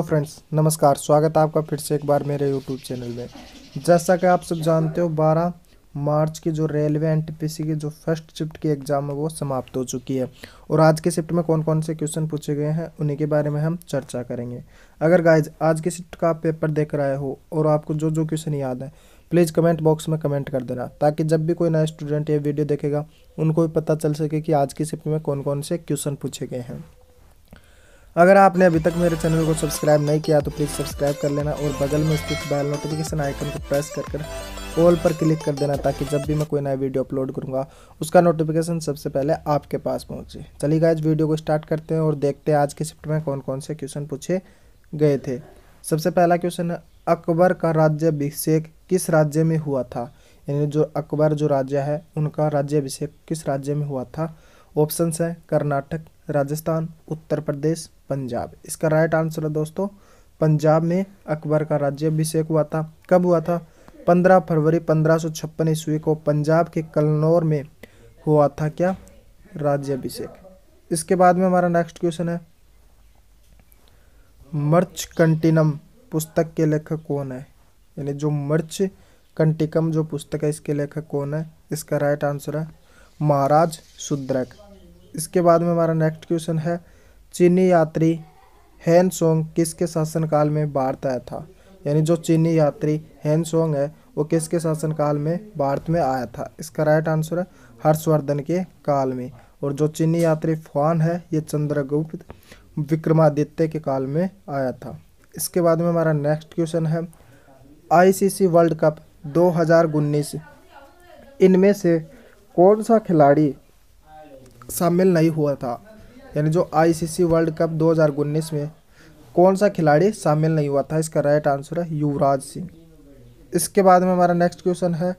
Hello friends, नमस्कार। स्वागत है आपका फिर से एक बार मेरे यूट्यूब चैनल में। जैसा कि आप सब जानते हो 12 मार्च की जो रेलवे एनटीपीसी की जो फर्स्ट शिफ्ट की एग्ज़ाम है वो समाप्त हो चुकी है और आज के शिफ्ट में कौन कौन से क्वेश्चन पूछे गए हैं उन्हीं के बारे में हम चर्चा करेंगे। अगर गाइज आज के शिफ्ट का पेपर देख रहे हो और आपको जो जो क्वेश्चन याद है प्लीज़ कमेंट बॉक्स में कमेंट कर देना, ताकि जब भी कोई नया स्टूडेंट ये वीडियो देखेगा उनको भी पता चल सके कि आज की शिफ्ट में कौन कौन से क्वेश्चन पूछे गए हैं। अगर आपने अभी तक मेरे चैनल को सब्सक्राइब नहीं किया तो प्लीज़ सब्सक्राइब कर लेना और बगल में स्थित बेल नोटिफिकेशन आइकन को प्रेस करके ऑल पर क्लिक कर देना, ताकि जब भी मैं कोई नया वीडियो अपलोड करूँगा उसका नोटिफिकेशन सबसे पहले आपके पास पहुँचे। चलिए गाइस वीडियो को स्टार्ट करते हैं और देखते हैं आज के शिफ्ट में कौन कौन से क्वेश्चन पूछे गए थे। सबसे पहला क्वेश्चन है, अकबर का राज्याभिषेक किस राज्य में हुआ था? यानी जो अकबर जो राज्य है उनका राज्याभिषेक किस राज्य में हुआ था? ऑप्शंस हैं कर्नाटक, राजस्थान, उत्तर प्रदेश, पंजाब। इसका राइट आंसर है दोस्तों पंजाब में अकबर का राज्याभिषेक हुआ था। कब हुआ था? 15 फरवरी 1556 ईस्वी को पंजाब के कलनौर में हुआ था क्या राज्याभिषेक। इसके बाद में हमारा नेक्स्ट क्वेश्चन है, मृच्छकटिकम पुस्तक के लेखक कौन है? यानी जो मृच्छकटिकम जो पुस्तक है इसके लेखक कौन है? इसका राइट आंसर है महाराज सुद्रक। इसके बाद में हमारा नेक्स्ट क्वेश्चन है, चीनी यात्री हैनसोंग किसके शासनकाल में भारत आया था? यानी जो चीनी यात्री हैनसोंग है वो किसके शासनकाल में भारत में आया था? इसका राइट आंसर है हर्षवर्धन के काल में। और जो चीनी यात्री फुआन है ये चंद्रगुप्त विक्रमादित्य के काल में आया था। इसके बाद में हमारा नेक्स्ट क्वेश्चन है, आईसीसी वर्ल्ड कप 2019 इनमें से कौन सा खिलाड़ी शामिल नहीं हुआ था? यानी जो आईसीसी वर्ल्ड कप 2019 में कौन सा खिलाड़ी शामिल नहीं हुआ था? इसका राइट आंसर है युवराज सिंह। इसके बाद में हमारा नेक्स्ट क्वेश्चन है,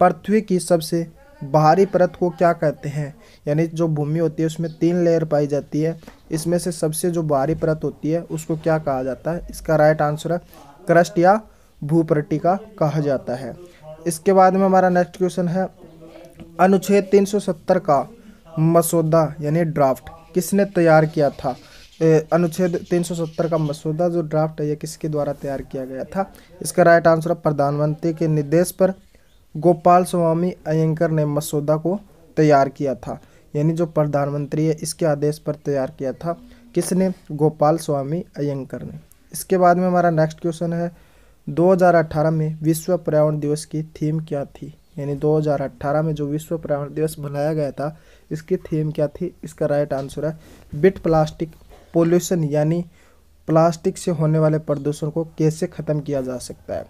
पृथ्वी की सबसे बाहरी परत को क्या कहते हैं? यानी जो भूमि होती है उसमें 3 लेयर पाई जाती है, इसमें से सबसे जो बाहरी परत होती है उसको क्या कहा जाता है? इसका राइट आंसर है क्रस्ट या भूपट्टिका कहा जाता है। इसके बाद में हमारा नेक्स्ट क्वेश्चन है, अनुच्छेद 370 का मसौदा यानी ड्राफ्ट किसने तैयार किया था? अनुच्छेद 370 का मसौदा जो ड्राफ्ट है ये किसके द्वारा तैयार किया गया था? इसका राइट आंसर प्रधानमंत्री के निर्देश पर गोपाल स्वामी अयंगर ने मसौदा को तैयार किया था। यानी जो प्रधानमंत्री है इसके आदेश पर तैयार किया था, किसने? गोपाल स्वामी अयंगर ने। इसके बाद में हमारा नेक्स्ट क्वेश्चन है, 2018 में विश्व पर्यावरण दिवस की थीम क्या थी? यानी 2018 में जो विश्व पर्यावरण दिवस मनाया गया था इसकी थीम क्या थी? इसका राइट आंसर है बिट प्लास्टिक पोल्यूशन, यानी प्लास्टिक से होने वाले प्रदूषण को कैसे खत्म किया जा सकता है।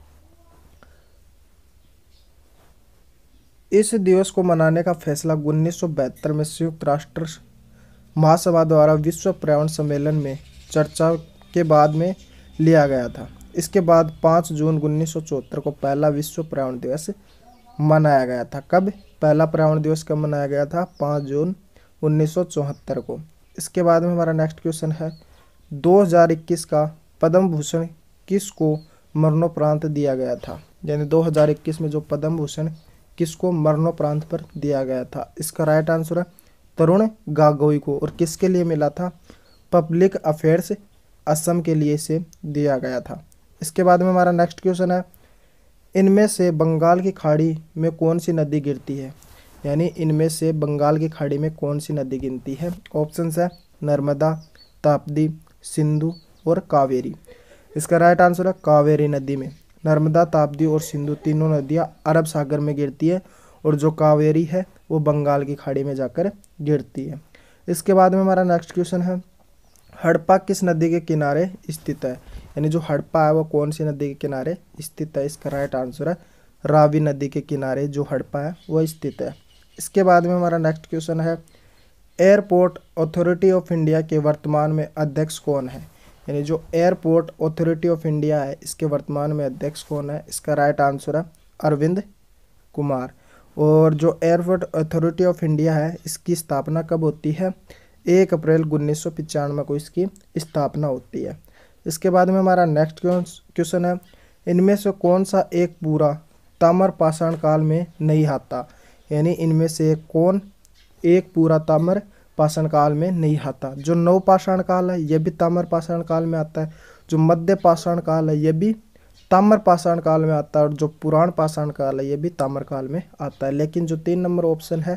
इस दिवस को मनाने का फैसला 1972 में संयुक्त राष्ट्र महासभा द्वारा विश्व पर्यावरण सम्मेलन में चर्चा के बाद में लिया गया था। इसके बाद 5 जून 1974 को पहला विश्व पर्यावरण दिवस मनाया गया था। कब? पहला पर्यावरण दिवस कब मनाया गया था? 5 जून 1974 को। इसके बाद में हमारा नेक्स्ट क्वेश्चन है, 2021 का पद्म भूषण किसको मरणोपरांत दिया गया था? यानी 2021 में जो पद्म भूषण किसको मरणोपरांत पर दिया गया था? इसका राइट आंसर है तरुण गोगोई को। और किसके लिए मिला था? पब्लिक अफेयर्स असम के लिए से दिया गया था। इसके बाद में हमारा नेक्स्ट क्वेश्चन है, इनमें से बंगाल की खाड़ी में कौन सी नदी गिरती है? यानी इनमें से बंगाल की खाड़ी में कौन सी नदी गिरती है? ऑप्शंस है नर्मदा, ताप्ती, सिंधु और कावेरी। इसका राइट आंसर है कावेरी नदी में। नर्मदा, ताप्ती और सिंधु तीनों नदियां अरब सागर में गिरती है और जो कावेरी है वो बंगाल की खाड़ी में जाकर गिरती है। इसके बाद में हमारा नेक्स्ट क्वेश्चन है, हड़प्पा किस नदी के किनारे स्थित है? यानी जो हड़प्पा है वो कौन सी नदी के किनारे स्थित है? इसका राइट आंसर है रावी नदी के किनारे जो हड़प्पा है वह स्थित है। इसके बाद में हमारा नेक्स्ट क्वेश्चन है, एयरपोर्ट अथॉरिटी ऑफ इंडिया के वर्तमान में अध्यक्ष कौन है? यानी जो एयरपोर्ट अथॉरिटी ऑफ इंडिया है इसके वर्तमान में अध्यक्ष कौन है? इसका राइट आंसर है अरविंद कुमार। और जो एयरपोर्ट अथॉरिटी ऑफ इंडिया है इसकी स्थापना कब होती है? 1 अप्रैल 1995 को इसकी स्थापना होती है। इसके बाद में हमारा नेक्स्ट क्वेश्चन है, इनमें से कौन सा एक पूरा ताम्रपाषाण काल में नहीं आता? यानी इनमें से कौन एक पूरा ताम्रपाषाण काल में नहीं आता? जो नवपाषाण काल है यह भी ताम्रपाषाण काल में आता है, जो मध्य पाषाण काल है ये भी ताम्र पाषाण काल में आता है, और जो पुराण पाषाण काल है ये भी ताम्र काल में आता है। लेकिन जो 3 नंबर ऑप्शन है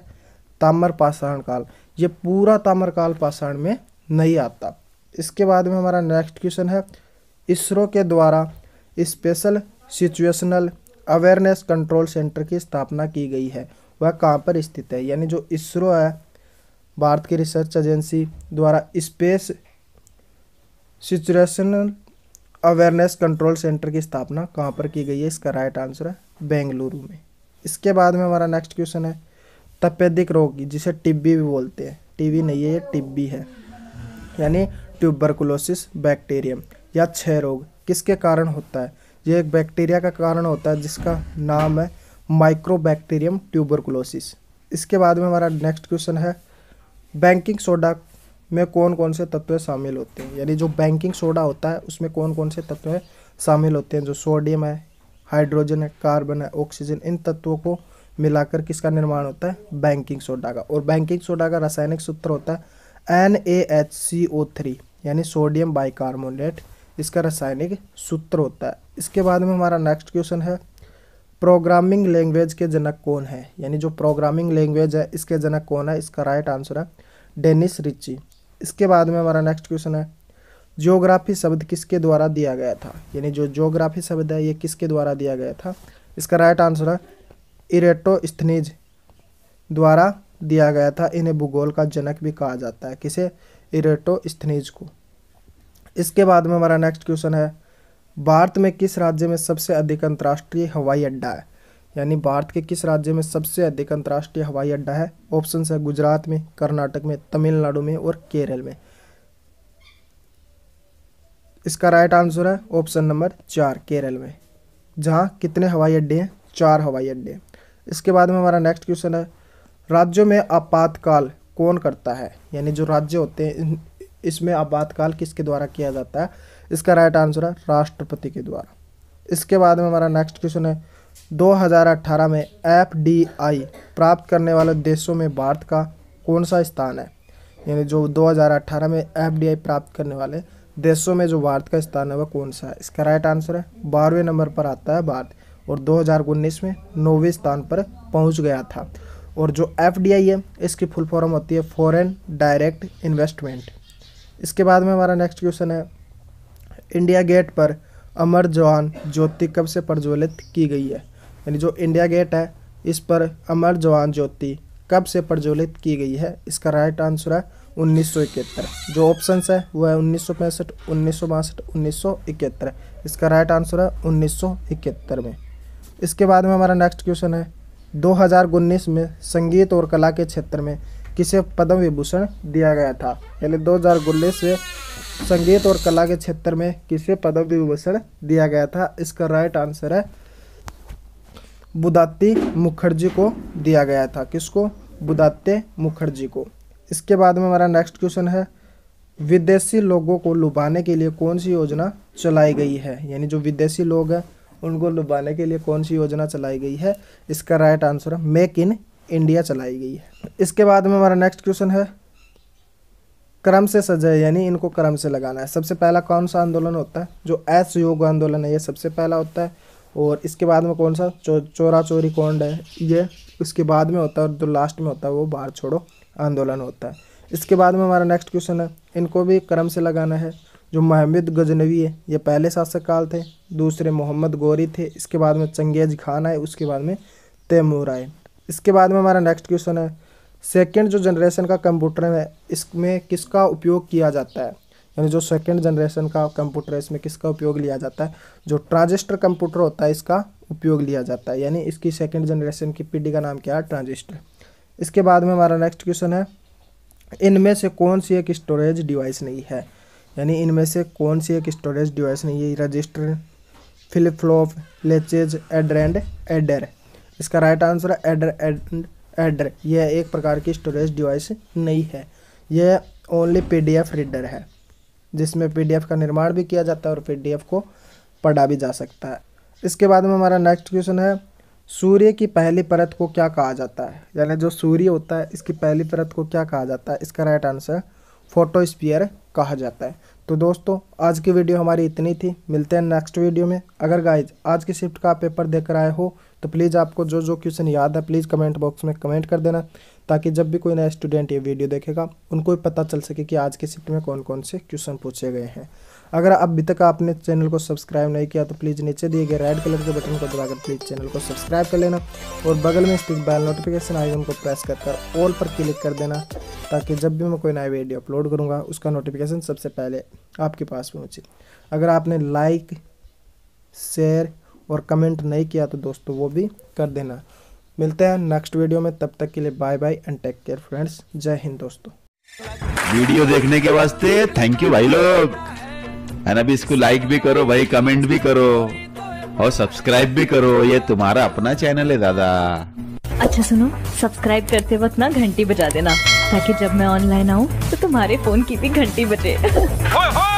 ताम्र पाषाण काल, ये पूरा ताम्र काल पाषाण में नहीं आता। इसके बाद में हमारा नेक्स्ट क्वेश्चन है, इसरो के द्वारा special situational awareness control centre की स्थापना की गई है, वह कहाँ पर स्थित है? यानी जो इसरो है भारत की रिसर्च एजेंसी द्वारा space situational awareness control centre की स्थापना कहाँ पर की गई है? इसका राइट आंसर है बेंगलुरु में। इसके बाद में हमारा नेक्स्ट क्वेश्चन है तपेदिक रोग, जिसे टिबी भी बोलते हैं, टीबी नहीं है ये टिबी है, यानी ट्यूबरकुलोसिस बैक्टीरियम या क्षय रोग किसके कारण होता है? ये एक बैक्टीरिया का कारण होता है जिसका नाम है माइक्रोबैक्टीरियम ट्यूबरकुलोसिस। इसके बाद में हमारा नेक्स्ट क्वेश्चन है बैंकिंग सोडा में कौन कौन से तत्व शामिल होते हैं? यानी जो बैंकिंग सोडा होता है उसमें कौन कौन से तत्व शामिल होते हैं? जो सोडियम है, हाइड्रोजन है, कार्बन है, ऑक्सीजन, इन तत्वों को मिलाकर किसका निर्माण होता है? बैंकिंग सोडा का। और बैंकिंग सोडा का रासायनिक सूत्र होता है NaHCO3, यानी सोडियम बाइकार्बोनेट इसका रासायनिक सूत्र होता है। इसके बाद में हमारा नेक्स्ट क्वेश्चन है प्रोग्रामिंग लैंग्वेज के जनक कौन है? यानी जो प्रोग्रामिंग लैंग्वेज है इसके जनक कौन है? इसका राइट आंसर है डेनिस रिची। इसके बाद में हमारा नेक्स्ट क्वेश्चन है ज्योग्राफी शब्द किसके द्वारा दिया गया था? यानी जो ज्योग्राफी शब्द है ये किसके द्वारा दिया गया था? इसका राइट आंसर है इरेटोस्थनीज द्वारा दिया गया था। इन्हें भूगोल का जनक भी कहा जाता है, किसे? इरेटोस्थनीज को। इसके बाद में हमारा नेक्स्ट क्वेश्चन है भारत में किस राज्य में सबसे अधिक अंतर्राष्ट्रीय हवाई अड्डा है? यानी भारत के किस राज्य में सबसे अधिक अंतर्राष्ट्रीय हवाई अड्डा है? ऑप्शंस है गुजरात में, कर्नाटक में, तमिलनाडु में और केरल में। इसका राइट आंसर है ऑप्शन नंबर 4 केरल में, जहां कितने हवाई अड्डे हैं? 4 हवाई अड्डे हैं। इसके बाद में हमारा नेक्स्ट क्वेश्चन है राज्यों में आपातकाल कौन करता है? यानी जो राज्य होते हैं इसमें आपातकाल किसके द्वारा किया जाता है? इसका राइट आंसर है राष्ट्रपति के द्वारा। इसके बाद में हमारा नेक्स्ट क्वेश्चन है 2018 में FDI प्राप्त करने वाले देशों में भारत का कौन सा स्थान है? यानी जो 2018 में FDI प्राप्त करने वाले देशों में जो भारत का स्थान है वह कौन सा है? इसका राइट आंसर है 12वें नंबर पर आता है भारत, और 2019 में 9वें स्थान पर पहुंच गया था। और जो FDI है इसकी फुल फॉर्म होती है फॉरेन डायरेक्ट इन्वेस्टमेंट। इसके बाद में हमारा नेक्स्ट क्वेश्चन है इंडिया गेट पर अमर जवान ज्योति कब से प्रज्वलित की गई है? यानी जो इंडिया गेट है इस पर अमर जवान ज्योति कब से प्रज्वलित की गई है? इसका राइट आंसर है 1971। जो ऑप्शंस है वह है 1965, 1962, 1971। इसका राइट आंसर है 1971 में। इसके बाद में हमारा नेक्स्ट क्वेश्चन है 2019 में संगीत और कला के क्षेत्र में किसे पद्म विभूषण दिया गया था? यानी 2019 में संगीत और कला के क्षेत्र में किसे पद्म विभूषण दिया गया था? इसका राइट आंसर है बुधादित्य मुखर्जी को दिया गया था। किसको? बुधादित्य मुखर्जी को। इसके बाद में हमारा नेक्स्ट क्वेश्चन है विदेशी लोगों को लुभाने के लिए कौन सी योजना चलाई गई है? यानी जो विदेशी लोग हैं उनको लुभाने के लिए कौन सी योजना चलाई गई है? इसका राइट आंसर है मेक इन इंडिया चलाई गई है। इसके बाद में हमारा नेक्स्ट क्वेश्चन है क्रम से सजाए, यानी इनको क्रम से लगाना है। सबसे पहला कौन सा आंदोलन होता है? जो असहयोग आंदोलन है ये सबसे पहला होता है, और इसके बाद में कौन सा? चोरा चोरी कांड है ये उसके बाद में होता है, और जो लास्ट में होता है वो भारत छोड़ो आंदोलन होता है। इसके बाद में हमारा नेक्स्ट क्वेश्चन है इनको भी क्रम से लगाना है। जो महमूद गजनवी है ये पहले शासक काल थे, दूसरे मोहम्मद गौरी थे, इसके बाद में चंगेज खान आए, उसके बाद में तैमूर आए। इसके बाद में हमारा नेक्स्ट क्वेश्चन है सेकेंड जो जनरेशन का कंप्यूटर है इसमें किसका उपयोग किया जाता है? यानी जो सेकेंड जनरेशन का कंप्यूटर है इसमें किसका उपयोग लिया जाता है? जो ट्रांजिस्टर कंप्यूटर होता है इसका उपयोग लिया जाता है, यानी इसकी सेकेंड जनरेशन की पीढ़ी का नाम क्या है? ट्रांजिस्टर। इसके बाद में हमारा नेक्स्ट क्वेश्चन है इनमें से कौन सी एक स्टोरेज डिवाइस नहीं है? यानी इनमें से कौन सी एक स्टोरेज डिवाइस नहीं है? Register, flip flop, latches, adder and adder. इसका राइट आंसर है एडर एंड एडर। यह एक प्रकार की स्टोरेज डिवाइस नहीं है, यह ओनली PDF रीडर है जिसमें PDF का निर्माण भी किया जाता है और PDF को पढ़ा भी जा सकता है। इसके बाद में हमारा नेक्स्ट क्वेश्चन है सूर्य की पहली परत को क्या कहा जाता है? यानी जो सूर्य होता है इसकी पहली परत को क्या कहा जाता है? इसका राइट आंसर फोटोस्फीयर कहा जाता है। तो दोस्तों आज की वीडियो हमारी इतनी थी, मिलते हैं नेक्स्ट वीडियो में। अगर गाइज आज की शिफ्ट का पेपर देकर आए हो तो प्लीज़ आपको जो जो क्वेश्चन याद है प्लीज़ कमेंट बॉक्स में कमेंट कर देना, ताकि जब भी कोई नया स्टूडेंट ये वीडियो देखेगा उनको भी पता चल सके कि आज के शिफ्ट में कौन कौन से क्वेश्चन पूछे गए हैं। अगर अभी तक आपने चैनल को सब्सक्राइब नहीं किया तो प्लीज़ नीचे दिए गए रेड कलर के बटन को दबाकर प्लीज़ चैनल को सब्सक्राइब कर लेना और बगल में स्थित बेल नोटिफिकेशन आइकन को प्रेस कर ऑल पर क्लिक कर देना, ताकि जब भी मैं कोई नया वीडियो अपलोड करूँगा उसका नोटिफिकेशन सबसे पहले आपके पास पहुँचे। अगर आपने लाइक शेयर और कमेंट नहीं किया तो दोस्तों वो भी कर देना। मिलते हैं नेक्स्ट वीडियो में, तब तक के लिए bye bye and take care friends. जय हिंद दोस्तों। वीडियो देखने के वास्ते थैंक यू भाई लोग, है ना। भी इसको लाइक भी करो भाई, कमेंट भी करो और सब्सक्राइब भी करो, ये तुम्हारा अपना चैनल है दादा। अच्छा सुनो, सब्सक्राइब करते वक्त ना घंटी बजा देना, ताकि जब मैं ऑनलाइन आऊँ तो तुम्हारे फोन की भी घंटी बजे।